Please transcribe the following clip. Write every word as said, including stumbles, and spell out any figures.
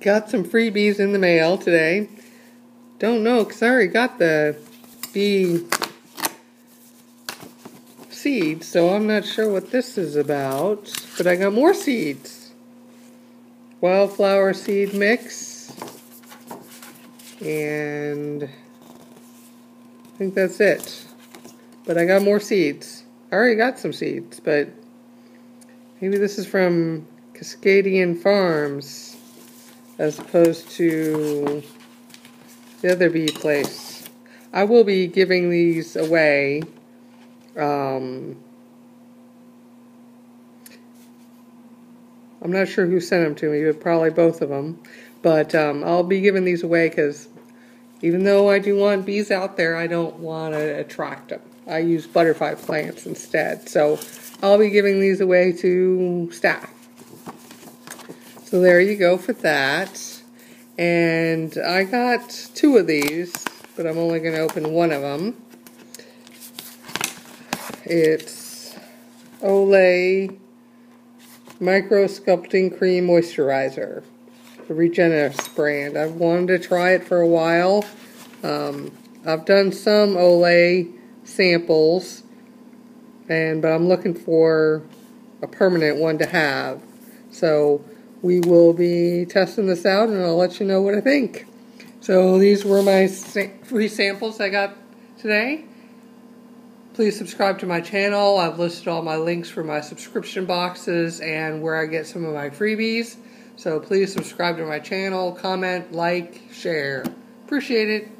Got some freebies in the mail today. Don't know, because I already got the bee seeds, so I'm not sure what this is about. But I got more seeds. Wildflower seed mix. And I think that's it. But I got more seeds. I already got some seeds, but maybe this is from Cascadian Farms as opposed to the other bee place. I will be giving these away um, I'm not sure who sent them to me, but probably both of them, but um, I'll be giving these away because even though I do want bees out there, I don't want to attract them. I use butterfly plants instead, so I'll be giving these away to staff. So there you go for that. And I got two of these, but I'm only going to open one of them. It's Olay Micro Sculpting Cream Moisturizer, the Regenerist brand. I've wanted to try it for a while. Um, I've done some Olay samples, and but I'm looking for a permanent one to have. So we will be testing this out, and I'll let you know what I think. So these were my free samples I got today. Please subscribe to my channel. I've listed all my links for my subscription boxes and where I get some of my freebies. So please subscribe to my channel, comment, like, share. Appreciate it.